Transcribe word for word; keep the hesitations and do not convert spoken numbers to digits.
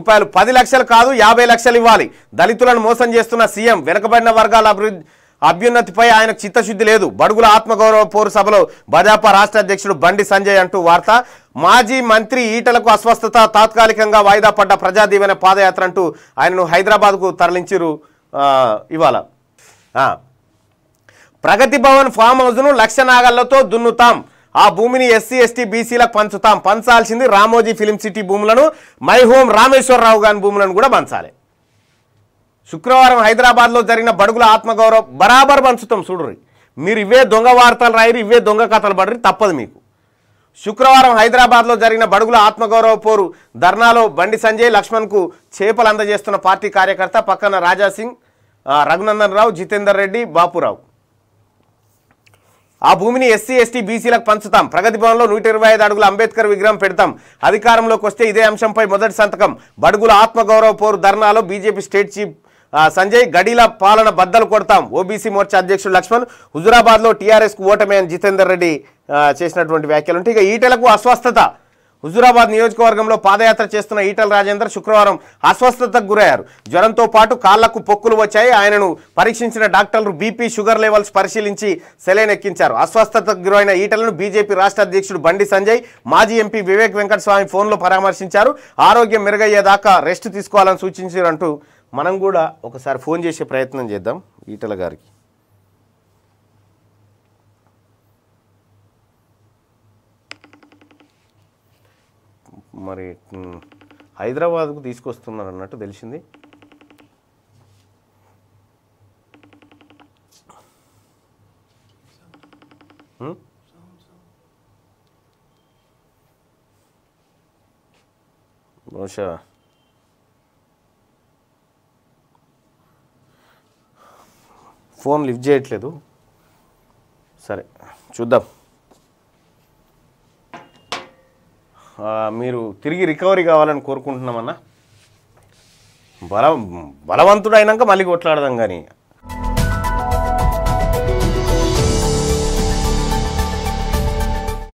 రూపాయలు పది లక్షలు కాదు యాభై లక్షలు ఇవ్వాలి. దళితులను మోసం చేస్తున్న సీఎం, వెనుకబడిన వర్గాల అభివృద్ధి అభ్యున్నతిపై ఆయనకు చిత్తశుద్ధి లేదు. బడుగుల ఆత్మగౌరవ పోరు సభలో భాజపా రాష్ట్ర అధ్యక్షుడు బండి సంజయ్ అంటూ వార్త. మాజీ మంత్రి ఈటలకు అస్వస్థత, తాత్కాలికంగా వాయిదా పడ్డ ప్రజా దీవెన పాదయాత్ర అంటూ ఆయనను హైదరాబాద్కు తరలించారు. ఇవాళ ప్రగతి భవన్ ఫామ్ హౌస్ను లక్ష నాగళ్లతో దున్నుతాం, ఆ భూమిని ఎస్సీ ఎస్టీ బీసీలకు పంచుతాం, పంచాల్సింది రామోజీ ఫిలిం సిటీ భూములను, మై హోమ్ రామేశ్వరరావు గారి భూములను కూడా పంచాలి. శుక్రవారం హైదరాబాద్లో జరిగిన బడుగుల ఆత్మగౌరవం బరాబర్ పంచుతాం. చూడరు మీరు, ఇవే దొంగ వార్తలు రాయరు, ఇవే దొంగ కథలు పడరు, తప్పదు మీకు. శుక్రవారం హైదరాబాద్లో జరిగిన బడుగుల ఆత్మగౌరవ పోరు ధర్నాలో బండి సంజయ్, లక్ష్మణ్కు చేపలు అందజేస్తున్న పార్టీ కార్యకర్త, పక్కన రాజాసింగ్, రఘునందన్ రావు, జితేందర్ రెడ్డి, బాపురావు. ఆ భూమిని ఎస్సీ ఎస్టీ బీసీలకు పంచుతాం, ప్రగతి భవన్లో నూట ఇరవై ఐదు అడుగుల అంబేద్కర్ విగ్రహం పెడతాం, అధికారంలోకి వస్తే ఇదే అంశంపై మొదటి సంతకం, బడుగుల ఆత్మగౌరవ పోరు ధర్నాలో బీజేపీ స్టేట్ చీఫ్ సంజయ్, గడీల పాలన బద్దలు కొడతాం, ఓబీసీ మోర్చా అధ్యక్షుడు లక్ష్మణ్, హుజురాబాద్లో టీఆర్ఎస్కు ఓటమే అని జితేందర్ రెడ్డి చేసినటువంటి వ్యాఖ్యలు ఉంటాయి. ఇక ఈటలకు అస్వస్థత, హుజురాబాద్ నియోజకవర్గంలో పాదయాత్ర చేస్తున్న ఈటల రాజేందర్ శుక్రవారం అస్వస్థతకు గురయ్యారు. జ్వరంతో పాటు కాళ్లకు పొక్కులు వచ్చాయి. ఆయనను పరీక్షించిన డాక్టర్లు బీపీ, షుగర్ లెవెల్స్ పరిశీలించి సెలైన్ ఎక్కించారు. అస్వస్థతకు గురైన ఈటలను బీజేపీ రాష్ట్ర అధ్యక్షుడు బండి సంజయ్, మాజీ ఎంపీ వివేక్ వెంకటస్వామి ఫోన్లో పరామర్శించారు. ఆరోగ్యం మెరుగయ్యేదాకా రెస్ట్ తీసుకోవాలని సూచించారంటూ మనం కూడా ఒకసారి ఫోన్ చేసే ప్రయత్నం చేద్దాం ఈటల గారికి. మరి హైదరాబాద్కు తీసుకొస్తున్నారు అన్నట్టు తెలిసింది. బహుశా ఫోన్ లిఫ్ట్ చేయట్లేదు. సరే చూద్దాం. మీరు తిరిగి రికవరీ కావాలని కోరుకుంటున్నామన్నా. బల బలవంతుడైనాక మళ్ళీ కొట్లాడదాం కానీ